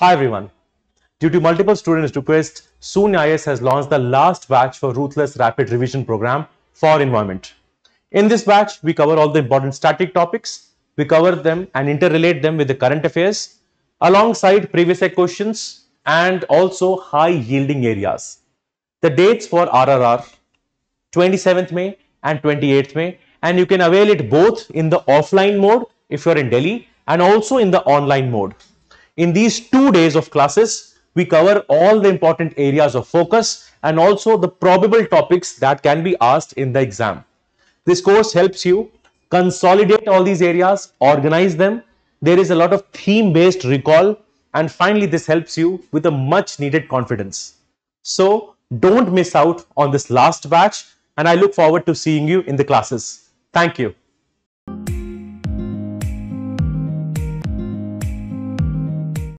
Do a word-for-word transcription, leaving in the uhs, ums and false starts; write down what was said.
Hi everyone. Due to multiple students' requests, Sunya I A S has launched the last batch for Ruthless Rapid Revision Program for Environment. In this batch, we cover all the important static topics. We cover them and interrelate them with the current affairs alongside previous year questions and also high yielding areas. The dates for R R R, twenty-seventh May and twenty-eighth May, and you can avail it both in the offline mode if you are in Delhi and also in the online mode. In these two days of classes, we cover all the important areas of focus and also the probable topics that can be asked in the exam. This course helps you consolidate all these areas, organize them. There is a lot of theme-based recall, and finally this helps you with a much needed confidence. So don't miss out on this last batch, and I look forward to seeing you in the classes. Thank you.